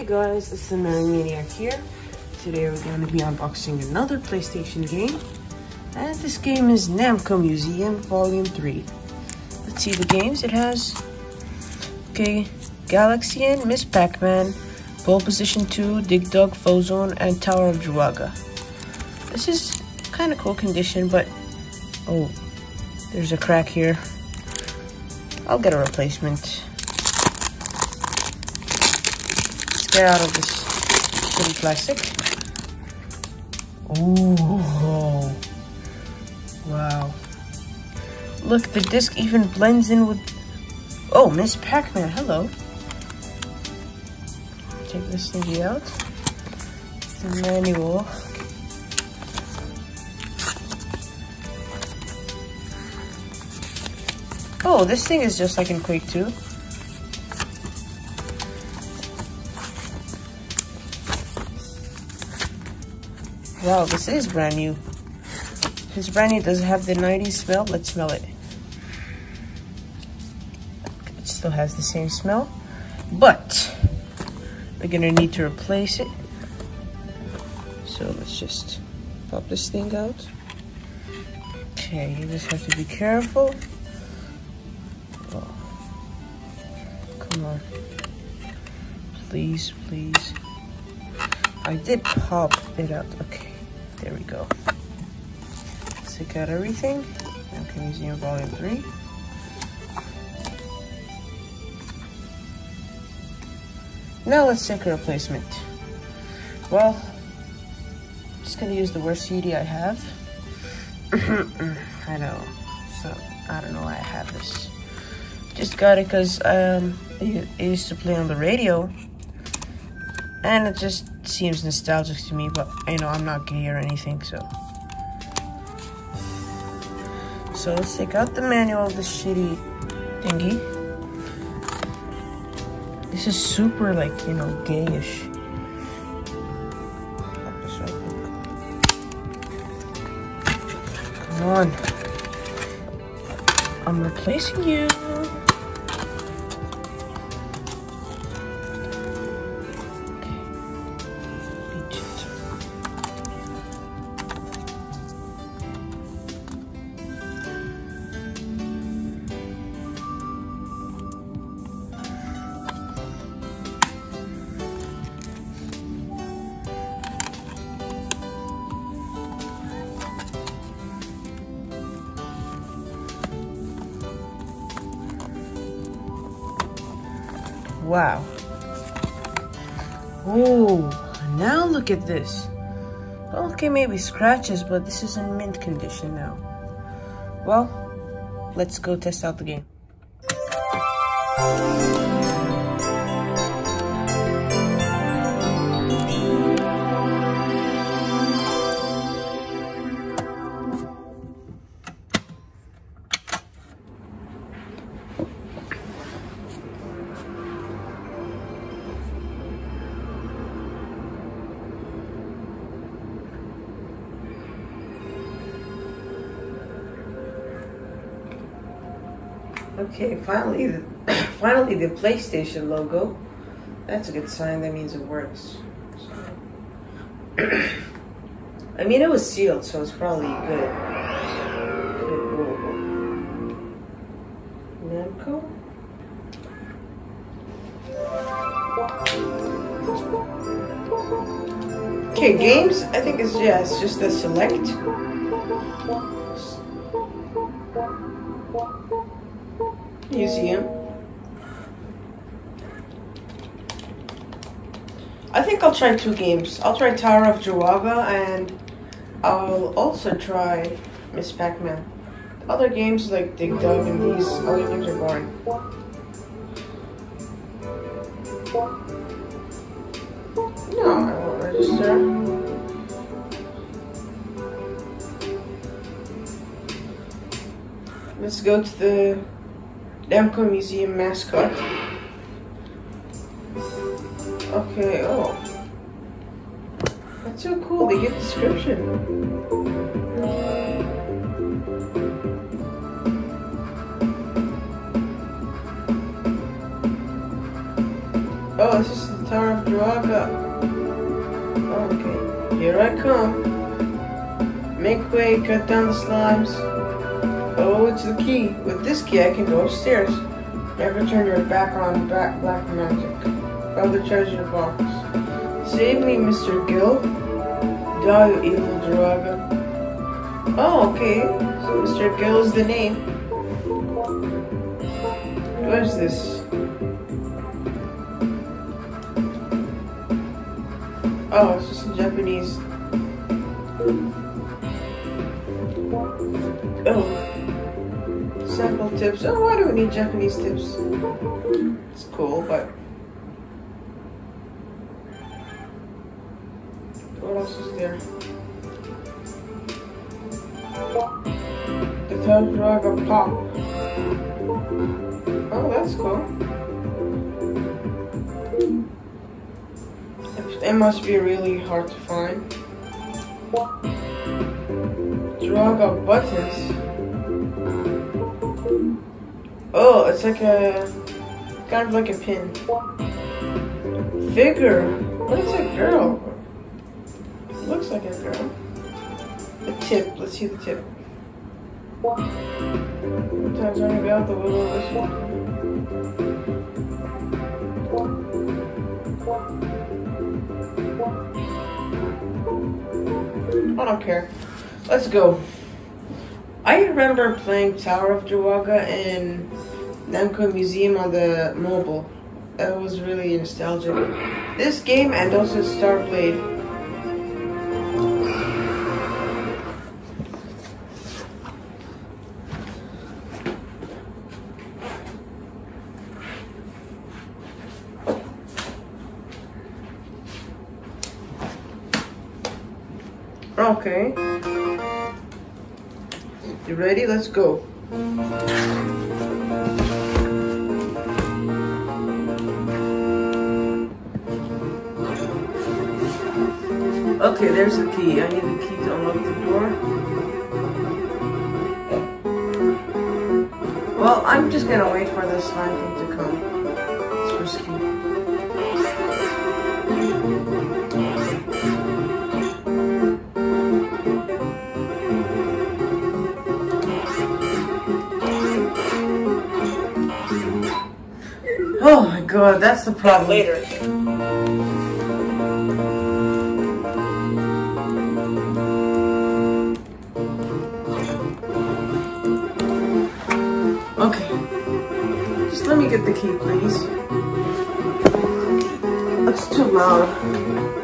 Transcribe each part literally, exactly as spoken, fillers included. Hey guys, this is Mario Maniac here. Today we're going to be unboxing another PlayStation game. And this game is Namco Museum Vol. three. Let's see the games it has. Okay, Galaxian, Miz Pac-Man, Pole Position two, Dig Dug, Fozon, and Tower of Druaga. This is kind of cool condition, but... oh, there's a crack here. I'll get a replacement. Let's get out of this shitty plastic. Ooh, wow. Look, the disc even blends in with... oh, Miz Pac-Man, hello. Take this thingy out. The manual. Oh, this thing is just like in Quake two. Wow, this is brand new. It's brand new. Does it have the nineties smell? Let's smell it. It still has the same smell, but we're gonna need to replace it. So let's just pop this thing out. Okay, you just have to be careful. Come on, please, please. I did pop it out. Okay, there we go. Stick out everything. Okay, Museum Vol. three. Now let's take a replacement. Well, I'm just gonna use the worst C D I have. I know. So I don't know why I have this. Just got it because um, it used to play on the radio, and it just seems nostalgic to me, but you know, I'm not gay or anything, so. So let's take out the manual of the shitty thingy. This is super, like, you know, gayish. Come on. I'm replacing you. Wow. Ooh, now look at this. Okay, maybe scratches, but this is in mint condition now. Well, let's go test out the game. Okay, finally, the, finally the PlayStation logo. That's a good sign. That means it works. So. I mean, it was sealed, so it's probably good. Good logo. Namco. Okay, games. I think it's yeah, it's just the select. Museum. I think I'll try two games. I'll try Tower of Druaga and I'll also try Miz Pac-Man. Other games like Dig Dug and these other games are boring. No, I won't register. Let's go to the Namco Museum mascot. Okay, oh. That's so cool, they give description. Oh, this is the Tower of Druaga. Okay, here I come. Make way, cut down the slimes. Oh, it's the key. With this key, I can go upstairs. Never turn your back on black, black magic. Found the treasure box. Save me, Mister Gill. Die, you evil Druaga. Oh, okay. So Mister Gill is the name. What is this? Oh, it's just in Japanese. Oh. Sample tips. Oh, why do we need Japanese tips? It's cool, but... what else is there? The Tower of Druaga Pop. Oh, that's cool. It must be really hard to find. Druaga buttons. Oh, it's like a kind of like a pin. Figure. What is a girl? It looks like a girl. The tip, let's see the tip. Sometimes when I go out the wiggle of this one. I don't care. Let's go. I remember playing Tower of Druaga in Namco Museum on the mobile. That was really nostalgic. This game and also Star Blade. Okay. You ready? Let's go. Okay, there's the key. I need the key to unlock the door. Well, I'm just gonna wait for this slime thing to come. It's risky. Oh my god, that's the problem. Not later. Okay. Just let me get the key, please. That's too loud.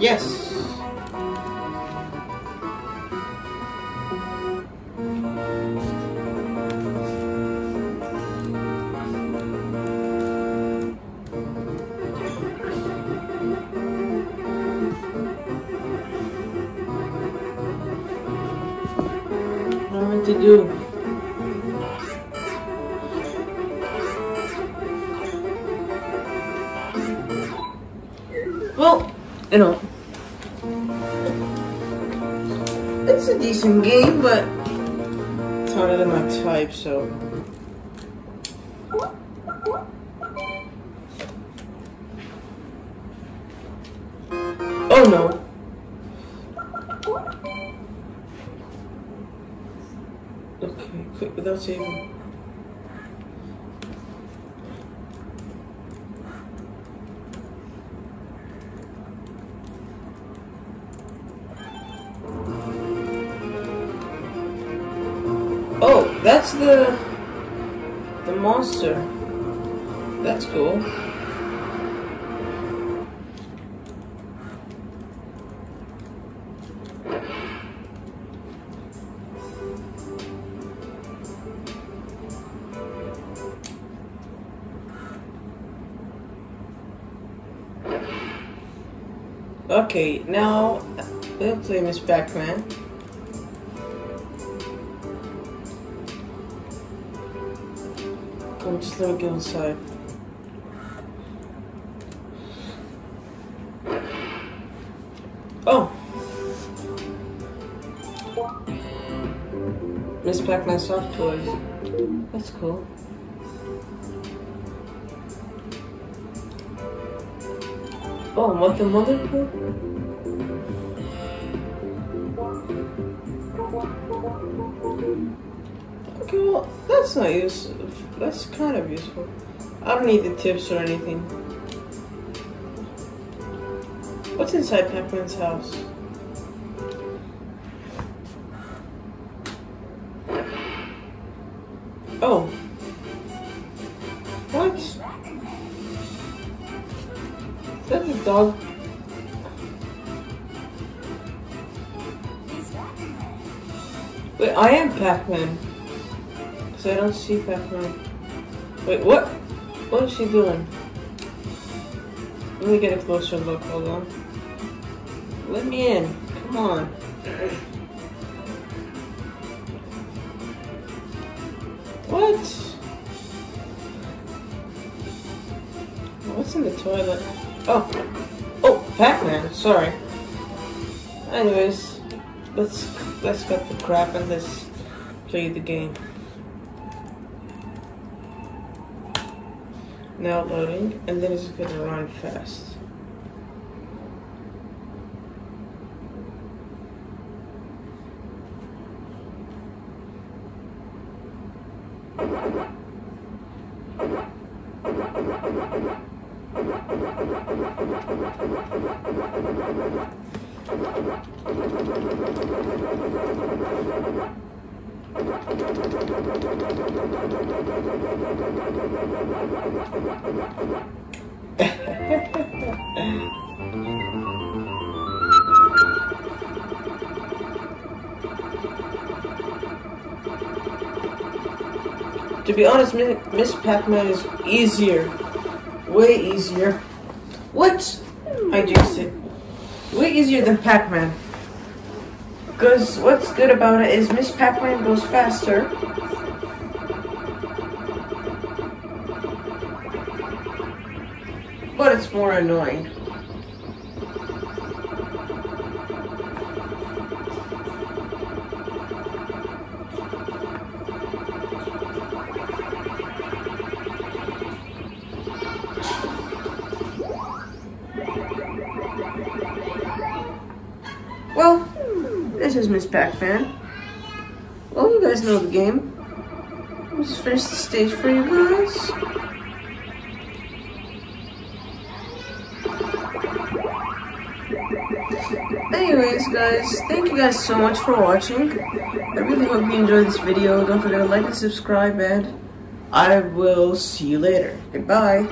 Yes. What to do? you know, it's a decent game, but it's harder than my type, so. Oh no. Okay, click without saving. Oh, that's the the monster. That's cool. Okay, now we'll play Miz Pac-Man. Come, just let me go inside. Oh! Miz Pac-Man soft toys. That's cool. Oh, mother, mother, okay, well, that's not useful. That's kind of useful. I don't need the tips or anything. What's inside Pac-Man's house? Oh. What? Is that the dog? Wait, I am Pac-Man. Because I don't see Pac-Man. Wait, what? What is she doing? Let me get a closer look, hold on. Let me in. Come on. What? What's in the toilet? Oh, oh, Pac-Man. Sorry. Anyways, let's let's cut the crap and let's play the game. Now loading, and then it's gonna run fast. To be honest, Miz Pac-Man is easier, way easier. What? I jinxed it. Way easier than Pac-Man. Because what's good about it is Miz Pac-Man goes faster. But it's more annoying. Well, this is Miz Pac-Man. Well, you guys know the game. Let's finish the stage for you guys. Anyways, guys, thank you guys so much for watching. I really hope you enjoyed this video. Don't forget to like and subscribe, and I will see you later. Goodbye.